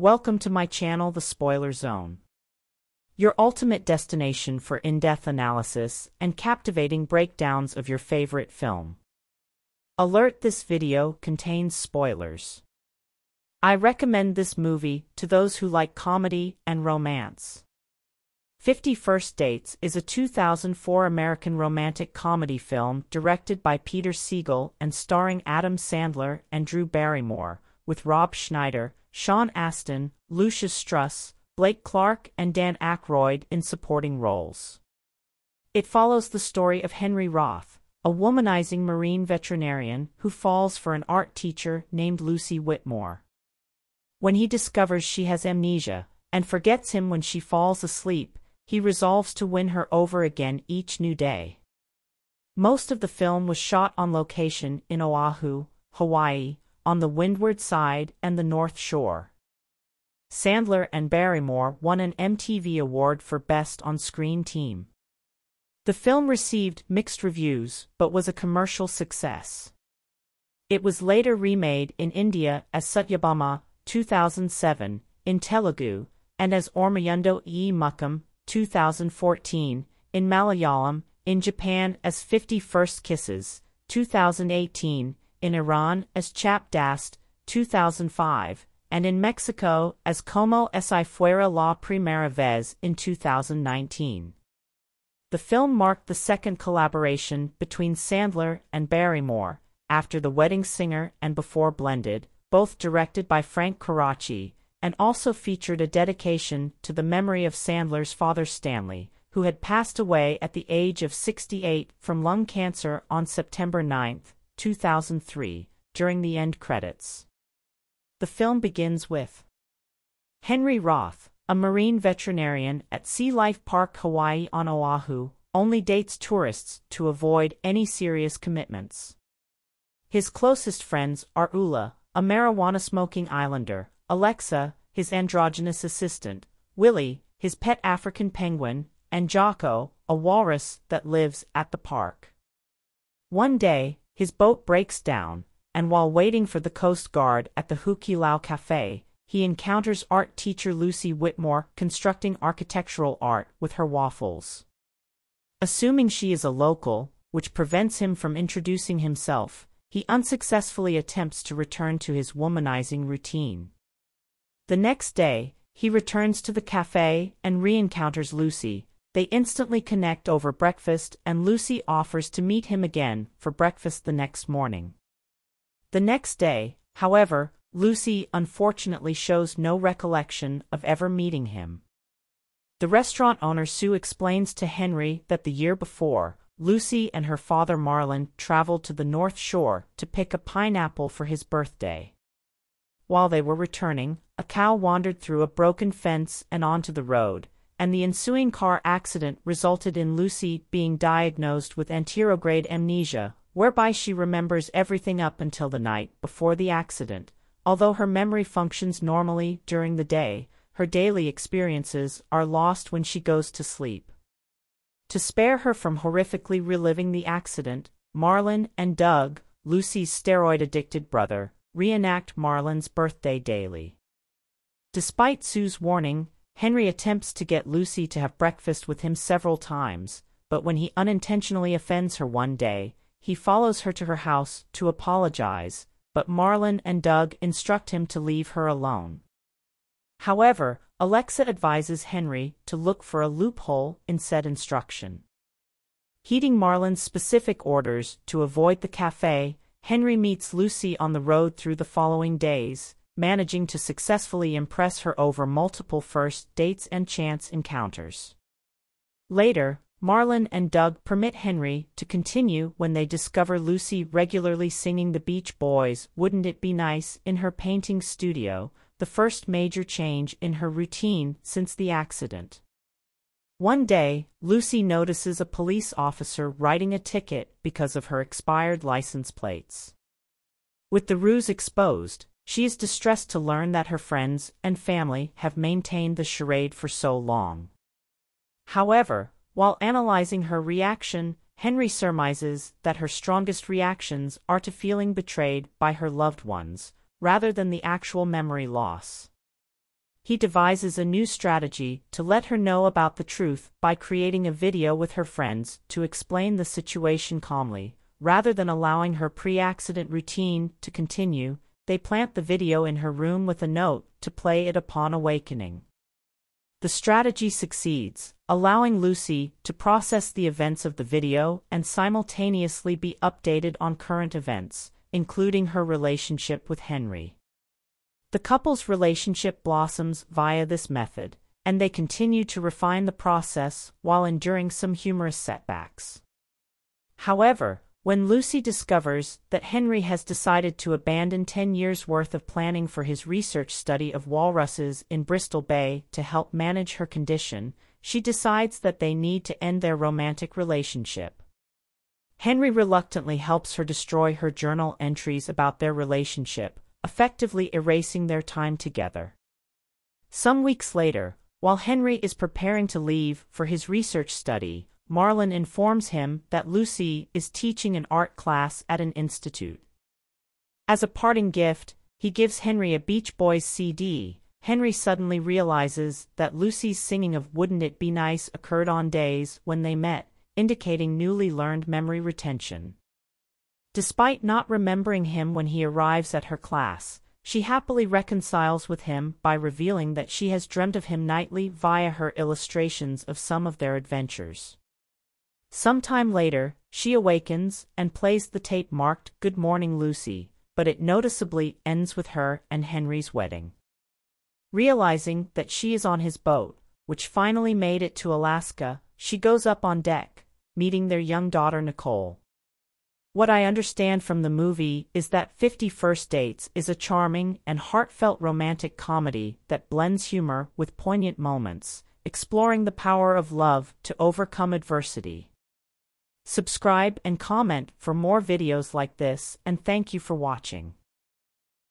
Welcome to my channel, The Spoiler Zone, your ultimate destination for in-depth analysis and captivating breakdowns of your favorite film. Alert: this video contains spoilers. I recommend this movie to those who like comedy and romance. 50 First Dates is a 2004 American romantic comedy film directed by Peter Segal and starring Adam Sandler and Drew Barrymore, with Rob Schneider, Sean Astin, Lusia Strus, Blake Clark, and Dan Aykroyd in supporting roles. It follows the story of Henry Roth, a womanizing Marine veterinarian who falls for an art teacher named Lucy Whitmore. When he discovers she has amnesia and forgets him when she falls asleep, he resolves to win her over again each new day. Most of the film was shot on location in Oahu, Hawaii, on the windward side and the North Shore. Sandler and Barrymore won an MTV Award for Best On-Screen Team. The film received mixed reviews but was a commercial success. It was later remade in India as Satyabama, 2007, in Telugu, and as Ormayundo E. Mukham, 2014, in Malayalam, in Japan as 50 First Kisses, 2018, in Iran as Chap Dast, 2005, and in Mexico as Como si Fuera la Primera Vez in 2019. The film marked the second collaboration between Sandler and Barrymore, after The Wedding Singer and before Blended, both directed by Frank Coraci, and also featured a dedication to the memory of Sandler's father Stanley, who had passed away at the age of 68 from lung cancer on September 9, 2003, during the end credits. The film begins with Henry Roth, a Marine veterinarian at Sea Life Park Hawaii on Oahu, only dates tourists to avoid any serious commitments. His closest friends are Ula, a marijuana-smoking islander, Alexa, his androgynous assistant, Willie, his pet African penguin, and Jocko, a walrus that lives at the park. One day, his boat breaks down, and while waiting for the Coast Guard at the Hukilau Café, he encounters art teacher Lucy Whitmore constructing architectural art with her waffles. Assuming she is a local, which prevents him from introducing himself, he unsuccessfully attempts to return to his womanizing routine. The next day, he returns to the café and re-encounters Lucy. They instantly connect over breakfast, and Lucy offers to meet him again for breakfast the next morning. The next day, however, Lucy unfortunately shows no recollection of ever meeting him. The restaurant owner Sue explains to Henry that the year before, Lucy and her father Marlin traveled to the North Shore to pick a pineapple for his birthday. While they were returning, a cow wandered through a broken fence and onto the road, and the ensuing car accident resulted in Lucy being diagnosed with anterograde amnesia, whereby she remembers everything up until the night before the accident. Although her memory functions normally during the day, her daily experiences are lost when she goes to sleep. To spare her from horrifically reliving the accident, Marlin and Doug, Lucy's steroid-addicted brother, reenact Marlin's birthday daily. Despite Sue's warning, Henry attempts to get Lucy to have breakfast with him several times, but when he unintentionally offends her one day, he follows her to her house to apologize, but Marlin and Doug instruct him to leave her alone. However, Alexa advises Henry to look for a loophole in said instruction. Heeding Marlin's specific orders to avoid the cafe, Henry meets Lucy on the road through the following days, managing to successfully impress her over multiple first dates and chance encounters. Later, Marlin and Doug permit Henry to continue when they discover Lucy regularly singing the Beach Boys' "Wouldn't It Be Nice" in her painting studio, the first major change in her routine since the accident. One day, Lucy notices a police officer writing a ticket because of her expired license plates. With the ruse exposed, she is distressed to learn that her friends and family have maintained the charade for so long. However, while analyzing her reaction, Henry surmises that her strongest reactions are to feeling betrayed by her loved ones, rather than the actual memory loss. he devises a new strategy to let her know about the truth by creating a video with her friends to explain the situation calmly. Rather than allowing her pre-accident routine to continue, they plant the video in her room with a note to play it upon awakening. The strategy succeeds, allowing Lucy to process the events of the video and simultaneously be updated on current events, including her relationship with Henry. The couple's relationship blossoms via this method, and they continue to refine the process while enduring some humorous setbacks. However, when Lucy discovers that Henry has decided to abandon 10 years' worth of planning for his research study of walruses in Bristol Bay to help manage her condition, she decides that they need to end their romantic relationship. Henry reluctantly helps her destroy her journal entries about their relationship, effectively erasing their time together. Some weeks later, while Henry is preparing to leave for his research study, Marlin informs him that Lucy is teaching an art class at an institute. As a parting gift, he gives Henry a Beach Boys CD. Henry suddenly realizes that Lucy's singing of "Wouldn't It Be Nice" occurred on days when they met, indicating newly learned memory retention. Despite not remembering him when he arrives at her class, she happily reconciles with him by revealing that she has dreamt of him nightly via her illustrations of some of their adventures. Sometime later, she awakens and plays the tape marked "Good Morning, Lucy," but it noticeably ends with her and Henry's wedding. Realizing that she is on his boat, which finally made it to Alaska, she goes up on deck, meeting their young daughter Nicole. What I understand from the movie is that 50 First Dates is a charming and heartfelt romantic comedy that blends humor with poignant moments, exploring the power of love to overcome adversity. Subscribe and comment for more videos like this, and thank you for watching.